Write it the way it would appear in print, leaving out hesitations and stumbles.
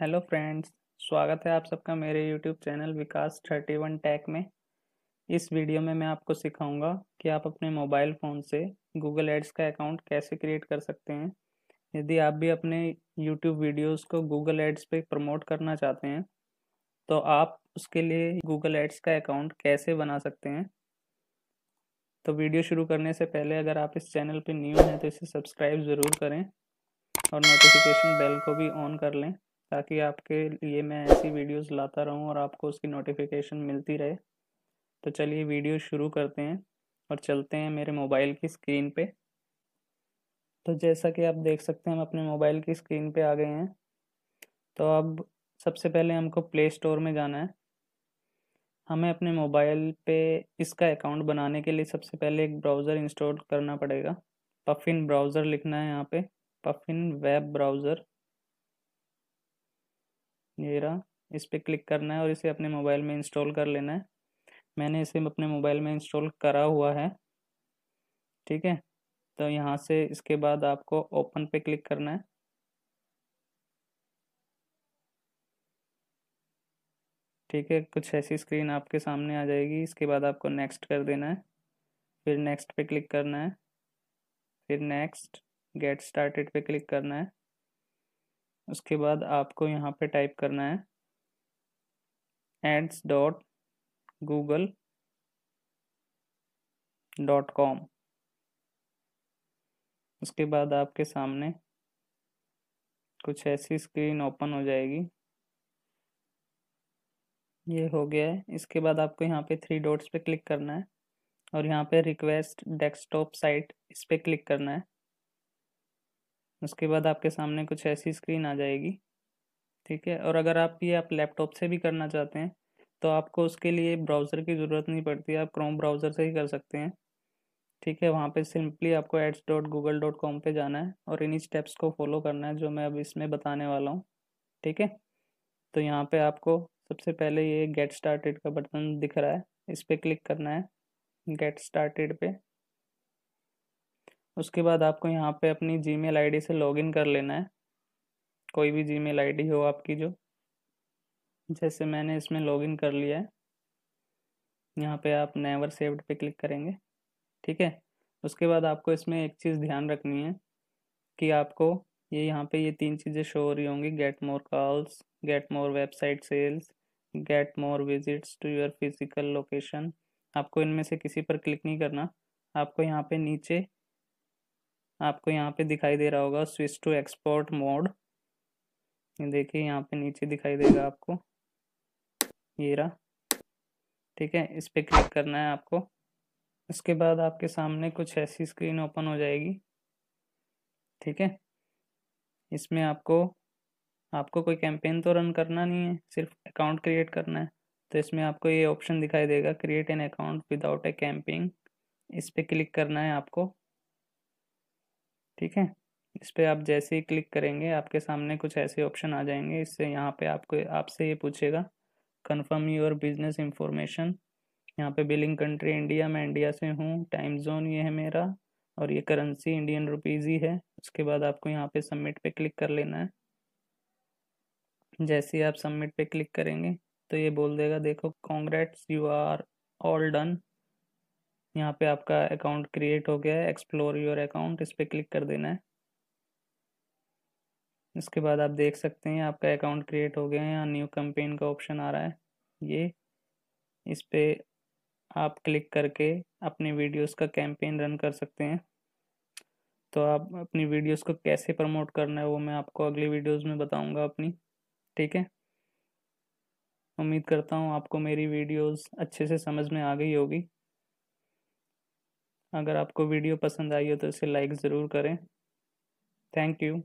Hello friends, स्वागत है आप सबका मेरे YouTube चैनल विकास 31 टैक में। इस वीडियो में मैं आपको सिखाऊंगा कि आप अपने मोबाइल फ़ोन से Google Ads का अकाउंट कैसे क्रिएट कर सकते हैं। यदि आप भी अपने YouTube वीडियोस को Google Ads पे प्रमोट करना चाहते हैं तो आप उसके लिए Google Ads का अकाउंट कैसे बना सकते हैं। तो वीडियो शुरू करने से पहले अगर आप इस चैनल पर न्यू हैं तो इसे सब्सक्राइब ज़रूर करें और नोटिफिकेशन बेल को भी ऑन कर लें ताकि आपके लिए मैं ऐसी वीडियोस लाता रहूं और आपको उसकी नोटिफिकेशन मिलती रहे। तो चलिए वीडियो शुरू करते हैं और चलते हैं मेरे मोबाइल की स्क्रीन पे। तो जैसा कि आप देख सकते हैं हम अपने मोबाइल की स्क्रीन पे आ गए हैं। तो अब सबसे पहले हमको प्ले स्टोर में जाना है। हमें अपने मोबाइल पे इसका अकाउंट बनाने के लिए सबसे पहले एक ब्राउज़र इंस्टॉल करना पड़ेगा। पफिन ब्राउज़र लिखना है, यहाँ पर पफिन वेब ब्राउज़र, ये रहा, इस पर क्लिक करना है और इसे अपने मोबाइल में इंस्टॉल कर लेना है। मैंने इसे अपने मोबाइल में इंस्टॉल करा हुआ है, ठीक है। तो यहाँ से इसके बाद आपको ओपन पे क्लिक करना है। ठीक है, कुछ ऐसी स्क्रीन आपके सामने आ जाएगी। इसके बाद आपको नेक्स्ट कर देना है, फिर नेक्स्ट पे क्लिक करना है, फिर नेक्स्ट गेट स्टार्टेड पे क्लिक करना है। उसके बाद आपको यहाँ पे टाइप करना है ads.google.com। उसके बाद आपके सामने कुछ ऐसी स्क्रीन ओपन हो जाएगी। ये हो गया है। इसके बाद आपको यहाँ पे थ्री डॉट्स पे क्लिक करना है और यहाँ पे रिक्वेस्ट डेस्कटॉप साइट, इस पे क्लिक करना है। उसके बाद आपके सामने कुछ ऐसी स्क्रीन आ जाएगी, ठीक है। और अगर आप लैपटॉप से भी करना चाहते हैं तो आपको उसके लिए ब्राउज़र की ज़रूरत नहीं पड़ती, आप क्रोम ब्राउज़र से ही कर सकते हैं, ठीक है। वहाँ पे सिंपली आपको ads.google.com पे जाना है और इन्हीं स्टेप्स को फॉलो करना है जो मैं अब इसमें बताने वाला हूँ, ठीक है। तो यहाँ पर आपको सबसे पहले ये गेट स्टार्टेड का बटन दिख रहा है, इस पर क्लिक करना है, गेट स्टार्टेड पे। उसके बाद आपको यहाँ पे अपनी जीमेल आईडी से लॉगिन कर लेना है, कोई भी जीमेल आईडी हो आपकी। जो जैसे मैंने इसमें लॉगिन कर लिया है, यहाँ पे आप नेवर सेव्ड पे क्लिक करेंगे, ठीक है। उसके बाद आपको इसमें एक चीज़ ध्यान रखनी है कि आपको ये यहाँ पे ये तीन चीज़ें शो हो रही होंगी, get more calls, get more website sales, get more visits to your physical location. आपको इनमें से किसी पर क्लिक नहीं करना। आपको यहाँ पे नीचे आपको यहाँ पे दिखाई दे रहा होगा स्विच टू एक्सपोर्ट मोड, ये देखिए यहाँ पे नीचे दिखाई देगा आपको, ये रहा, ठीक है। इस पे क्लिक करना है आपको। उसके बाद आपके सामने कुछ ऐसी स्क्रीन ओपन हो जाएगी, ठीक है। इसमें आपको कोई कैंपेन तो रन करना नहीं है, सिर्फ अकाउंट क्रिएट करना है। तो इसमें आपको ये ऑप्शन दिखाई देगा, create an account without a campaign, इस पे क्लिक करना है आपको, ठीक है। इस पर आप जैसे ही क्लिक करेंगे आपके सामने कुछ ऐसे ऑप्शन आ जाएंगे। इससे यहाँ पे आपसे ये पूछेगा कन्फर्म योर बिजनेस इंफॉर्मेशन। यहाँ पे बिलिंग कंट्री इंडिया, मैं इंडिया से हूँ, टाइम जोन ये है मेरा और ये करेंसी इंडियन रुपीज़ ही है। उसके बाद आपको यहाँ पे सबमिट पे क्लिक कर लेना है। जैसे ही आप सबमिट पे क्लिक करेंगे तो ये बोल देगा, देखो congrats you are all done, यहाँ पे आपका अकाउंट क्रिएट हो गया है, एक्सप्लोर योर अकाउंट, इस पर क्लिक कर देना है। इसके बाद आप देख सकते हैं आपका अकाउंट क्रिएट हो गया है। यहाँ न्यू कैंपेन का ऑप्शन आ रहा है, ये इस पर आप क्लिक करके अपने वीडियोस का कैंपेन रन कर सकते हैं। तो आप अपनी वीडियोस को कैसे प्रमोट करना है वो मैं आपको अगली वीडियोस में बताऊंगा अपनी, ठीक है। उम्मीद करता हूँ आपको मेरी वीडियोस अच्छे से समझ में आ गई होगी। अगर आपको वीडियो पसंद आई हो तो इसे लाइक ज़रूर करें। Thank you.